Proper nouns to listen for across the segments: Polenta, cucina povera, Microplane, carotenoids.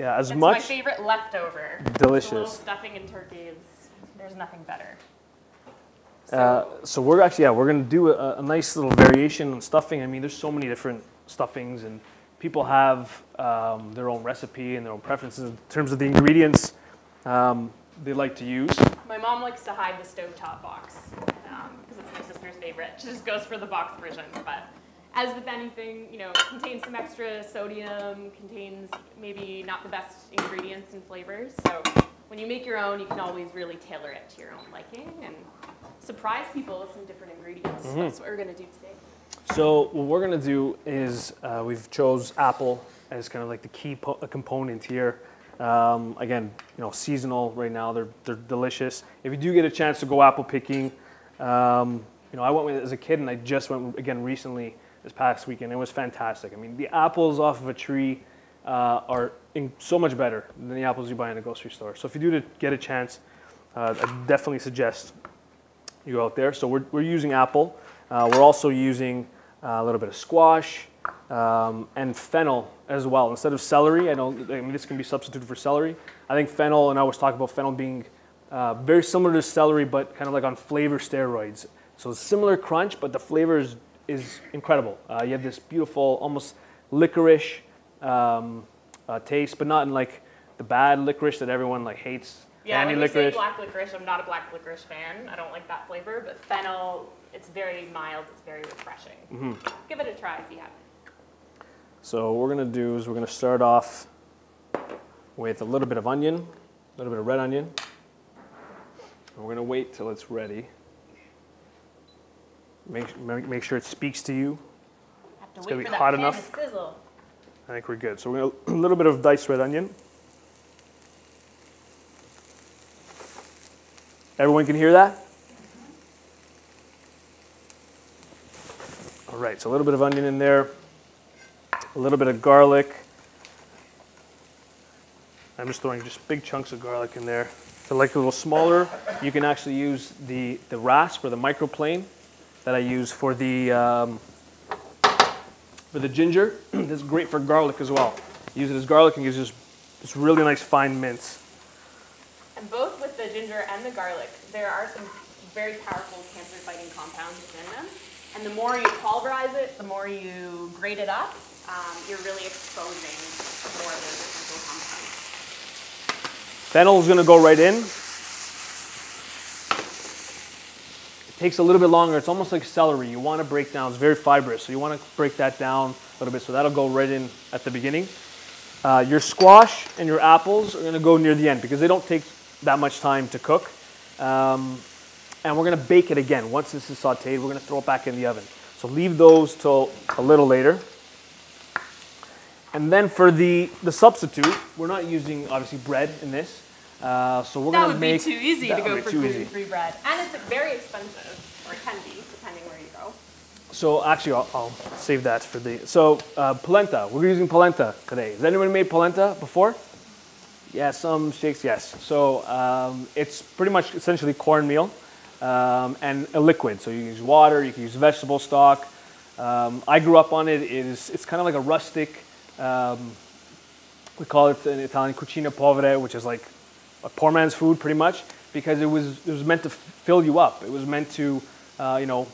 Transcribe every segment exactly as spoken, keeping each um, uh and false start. Yeah, as That's much. It's my favorite leftover. Delicious. The little stuffing and turkey is, there's nothing better. So, uh, so we're actually, yeah, we're going to do a, a nice little variation on stuffing. I mean, there's so many different stuffings, and people have um, their own recipe and their own preferences in terms of the ingredients um, they like to use. My mom likes to hide the stovetop box um, because it's my sister's favorite. She just goes for the box version, but as with anything, you know, contains some extra sodium, contains maybe not the best ingredients and flavors. So when you make your own, you can always really tailor it to your own liking and surprise people with some different ingredients. Mm-hmm. That's what we're going to do today. So what we're going to do is uh, we've chose apple as kind of like the key po component here. Um, again, you know, seasonal right now. They're they're delicious. If you do get a chance to go apple picking, um, you know, I went with it as a kid, and I just went again recently this past weekend. It was fantastic. I mean, the apples off of a tree uh, are in so much better than the apples you buy in a grocery store. So if you do get a chance, uh, I definitely suggest you go out there. So we're we're using apple. Uh, we're also using Uh, a little bit of squash um, and fennel as well. Instead of celery, I don't. I mean, this can be substituted for celery. I think fennel, and I always talk about fennel being uh, very similar to celery, but kind of like on flavor steroids. So similar crunch, but the flavor is, is incredible. Uh, you have this beautiful, almost licorice um, uh, taste, but not in like the bad licorice that everyone like hates. Yeah, when you say black licorice, I'm not a black licorice fan. I don't like that flavor, but fennel, it's very mild, it's very refreshing. Mm-hmm. Give it a try if you haven't. So what we're going to do is we're going to start off with a little bit of onion, a little bit of red onion. And we're going to wait till it's ready. Make, make sure it speaks to you. Have to it's going to be hot enough. To sizzle. I think we're good. So we're going to a little bit of diced red onion. Everyone can hear that? All right, so a little bit of onion in there, a little bit of garlic. I'm just throwing just big chunks of garlic in there. If you like a little smaller, you can actually use the, the rasp or the microplane that I use for the, um, for the ginger. This is great for garlic as well. Use it as garlic and gives you this really nice fine mince. And both with the ginger and the garlic, there are some very powerful cancer-fighting compounds within them. And the more you pulverize it, the more you grate it up, um, you're really exposing more of those essential compounds. Fennel's going to go right in. It takes a little bit longer. It's almost like celery. You want to break down. It's very fibrous, so you want to break that down a little bit. So that'll go right in at the beginning. Uh, your squash and your apples are going to go near the end because they don't take that much time to cook. Um, and we're going to bake it again. Once this is sauteed, we're going to throw it back in the oven. So leave those till a little later. And then for the, the substitute, we're not using, obviously, bread in this. Uh, so we're going to make... That would be too easy to go for gluten-free bread. And it's very expensive, or it can be, depending where you go. So actually, I'll, I'll save that for the... So uh, polenta. We're using polenta today. Has anyone made polenta before? Yeah, some shakes, yes. So um, it's pretty much essentially cornmeal um, and a liquid. So you can use water, you can use vegetable stock. Um, I grew up on it. It is, it's kind of like a rustic, um, we call it in Italian cucina povera, which is like a poor man's food pretty much, because it was, it was meant to fill you up. It was meant to, uh, you know,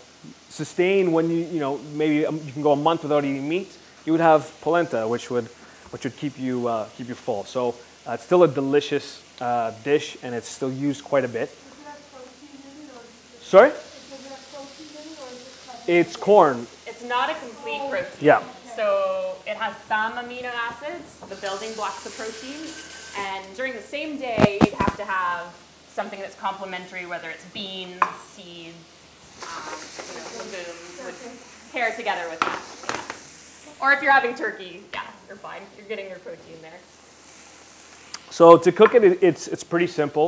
sustain when you, you know, maybe you can go a month without eating meat. You would have polenta, which would, which would keep you, uh, keep you full. So Uh, it's still a delicious uh, dish, and it's still used quite a bit. Does it have protein in it, or is it Sorry? Does it have protein in it, or is it it's corn. It's not a complete oh, protein. Yeah. Okay. So it has some amino acids, the building blocks of protein, and during the same day, you'd have to have something that's complementary, whether it's beans, seeds, um, you know, legumes, would pair together with that. Or if you're having turkey, yeah, you're fine. You're getting your protein there. So to cook it, it's, it's pretty simple.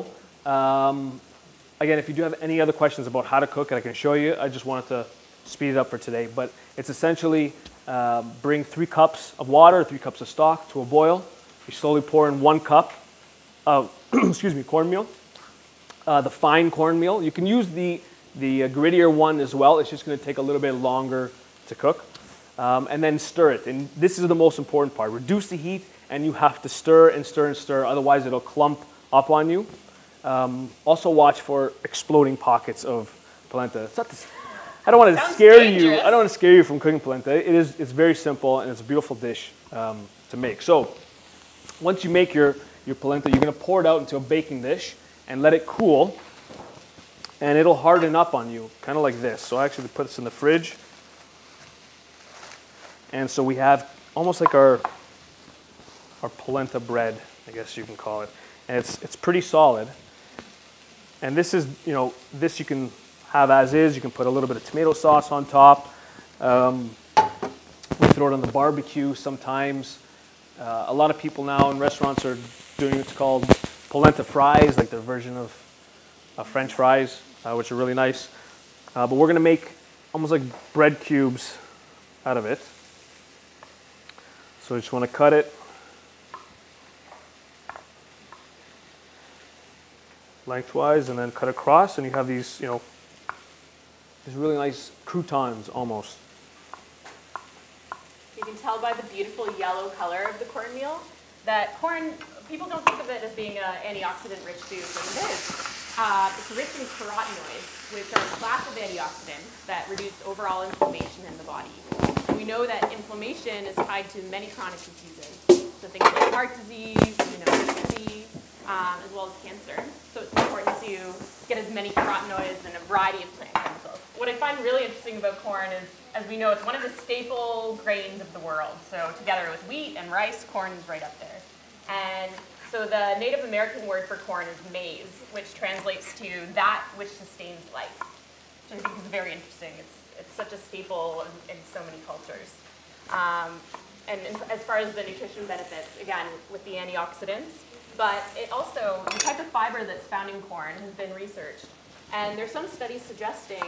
Um, again, if you do have any other questions about how to cook it, I can show you. I just wanted to speed it up for today. But it's essentially uh, bring three cups of water, three cups of stock to a boil. You slowly pour in one cup of excuse me, cornmeal, uh, the fine cornmeal. You can use the, the grittier one as well. It's just going to take a little bit longer to cook. um, and then stir it. And this is the most important part. Reduce the heat, and you have to stir and stir and stir, otherwise it'll clump up on you. Um, also watch for exploding pockets of polenta. It's not this, I don't want to scare dangerous. you. I don't want to scare you from cooking polenta. It is, it's very simple, and it's a beautiful dish um, to make. So once you make your, your polenta, you're going to pour it out into a baking dish and let it cool, and it'll harden up on you, kind of like this. So I actually put this in the fridge. And so we have almost like our, our polenta bread, I guess you can call it. And it's, it's pretty solid. And this is, you know, this you can have as is. You can put a little bit of tomato sauce on top. Um, we throw it on the barbecue sometimes. Uh, a lot of people now in restaurants are doing what's called polenta fries, like their version of uh, French fries, uh, which are really nice. Uh, but we're going to make almost like bread cubes out of it. So you just want to cut it. Lengthwise, and then cut across, and you have these, you know, these really nice croutons almost. You can tell by the beautiful yellow color of the cornmeal that corn, people don't think of it as being an antioxidant-rich food, but it is. Uh, it's rich in carotenoids, which are a class of antioxidants that reduce overall inflammation in the body. We know that inflammation is tied to many chronic diseases, so things like heart disease, you know, disease, Um, as well as cancer. So it's important to get as many carotenoids and a variety of plant chemicals. What I find really interesting about corn is, as we know, it's one of the staple grains of the world. So together with wheat and rice, corn is right up there. And so the Native American word for corn is maize, which translates to that which sustains life, which I think is very interesting. It's, it's such a staple in, in so many cultures. Um, and as far as the nutrition benefits, again, with the antioxidants, but it also, the type of fiber that's found in corn has been researched. And there's some studies suggesting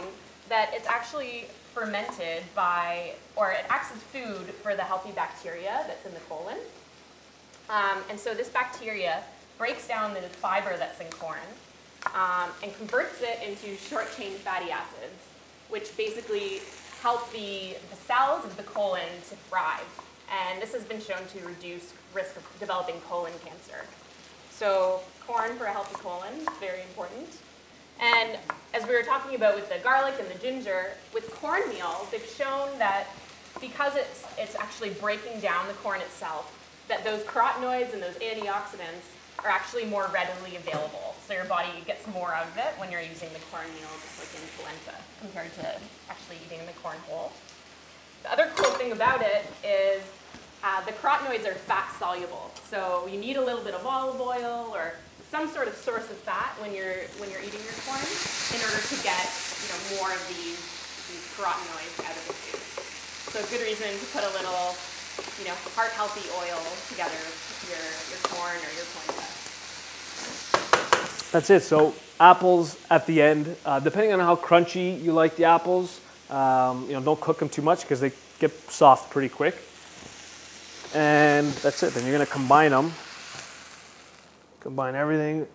that it's actually fermented by, or it acts as food for the healthy bacteria that's in the colon. Um, and so this bacteria breaks down the fiber that's in corn um, and converts it into short-chain fatty acids, which basically help the, the cells of the colon to thrive. And this has been shown to reduce risk of developing colon cancer. So corn for a healthy colon is very important. And as we were talking about with the garlic and the ginger, with cornmeal, they've shown that because it's, it's actually breaking down the corn itself, that those carotenoids and those antioxidants are actually more readily available. So your body gets more out of it when you're using the cornmeal, just like in polenta, compared to actually eating the corn whole. The other cool thing about it is Uh, the carotenoids are fat-soluble, so you need a little bit of olive oil or some sort of source of fat when you're when you're eating your corn in order to get, you know, more of these, these carotenoids out of the food. So a good reason to put a little, you know, heart-healthy oil together with your, your corn or your polenta. That's it. So apples at the end, uh, depending on how crunchy you like the apples, um, you know, don't cook them too much because they get soft pretty quick. And that's it. Then you're going to combine them, combine everything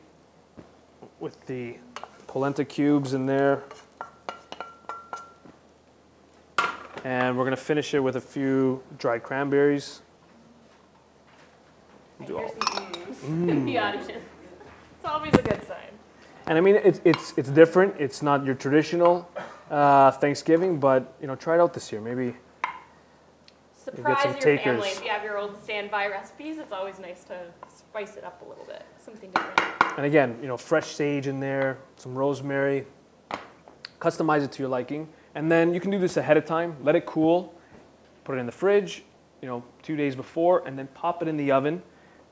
with the polenta cubes in there. And we're going to finish it with a few dried cranberries. We'll do all. Mm. The audience. It's always a good sign. And I mean, it's, it's, it's different. It's not your traditional uh, Thanksgiving, but, you know, try it out this year. Maybe surprise your takers. Family if you have your old standby recipes. It's always nice to spice it up a little bit, something different. And again, you know, fresh sage in there, some rosemary. Customize it to your liking, and then you can do this ahead of time. Let it cool, put it in the fridge, you know, two days before, and then pop it in the oven,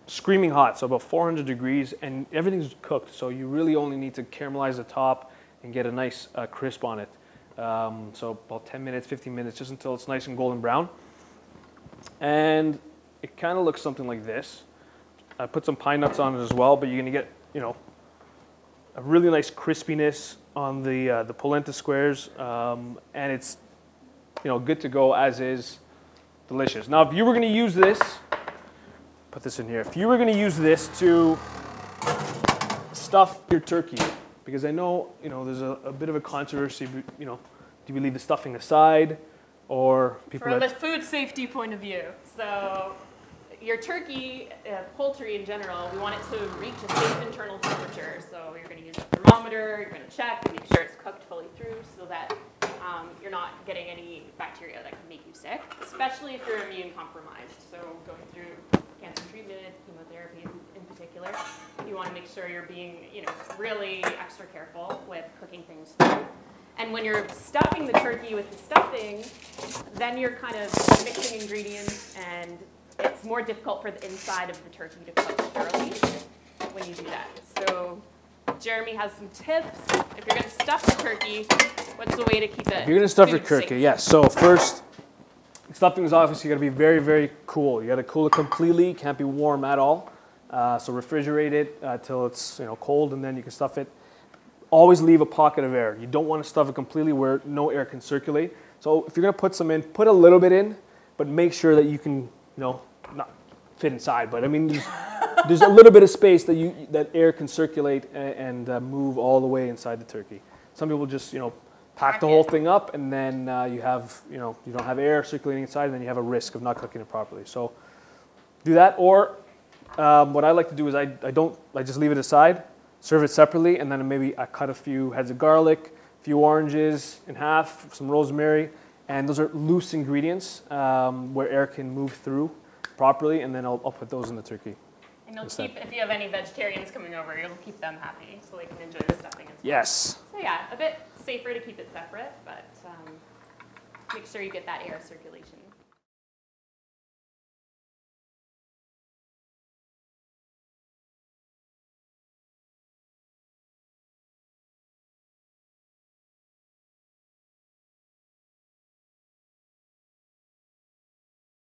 screaming hot, so about four hundred degrees, and everything's cooked. So you really only need to caramelize the top and get a nice uh, crisp on it. Um, so about ten minutes, fifteen minutes, just until it's nice and golden brown. And it kind of looks something like this. I put some pine nuts on it as well, but you're going to get, you know, a really nice crispiness on the uh, the polenta squares, um, and it's, you know, good to go as is, delicious. Now, if you were going to use this, put this in here. If you were going to use this to stuff your turkey, because I know, you know, there's a, a bit of a controversy. You know, do we leave the stuffing aside? or people from that... a food safety point of view. So your turkey, uh, poultry in general, we want it to reach a safe internal temperature. So you're going to use a thermometer, you're going to check and make sure it's cooked fully through so that um, you're not getting any bacteria that could make you sick, especially if you're immune compromised. So going through cancer treatment, chemotherapy in particular, you want to make sure you're being, you know, really extra careful with cooking things through. And when you're stuffing the turkey with the stuffing, then you're kind of mixing ingredients, and it's more difficult for the inside of the turkey to cook thoroughly when you do that. So Jeremy has some tips. If you're going to stuff the turkey, what's the way to keep it? If you're going to stuff your turkey, safe? Yes. So first, stuffing is obviously got to be very, very cool. You got to cool it completely. Can't be warm at all. Uh, so refrigerate it uh, till it's, you know, cold, and then you can stuff it. Always leave a pocket of air. You don't want to stuff it completely where no air can circulate. So if you're going to put some in, put a little bit in, but make sure that you can, you know, not fit inside. But I mean, there's, there's a little bit of space that you that air can circulate and, and uh, move all the way inside the turkey. Some people just, you know, pack, pack the whole it. thing up, and then uh, you have, you know, you don't have air circulating inside, and then you have a risk of not cooking it properly. So do that, or um, what I like to do is I I don't I just leave it aside. Serve it separately, and then maybe I cut a few heads of garlic, a few oranges in half, some rosemary, and those are loose ingredients um, where air can move through properly, and then I'll, I'll put those in the turkey. And you'll keep, if you have any vegetarians coming over, you'll keep them happy so they can enjoy the stuffing as well. Yes. So yeah, a bit safer to keep it separate, but um, make sure you get that air circulation.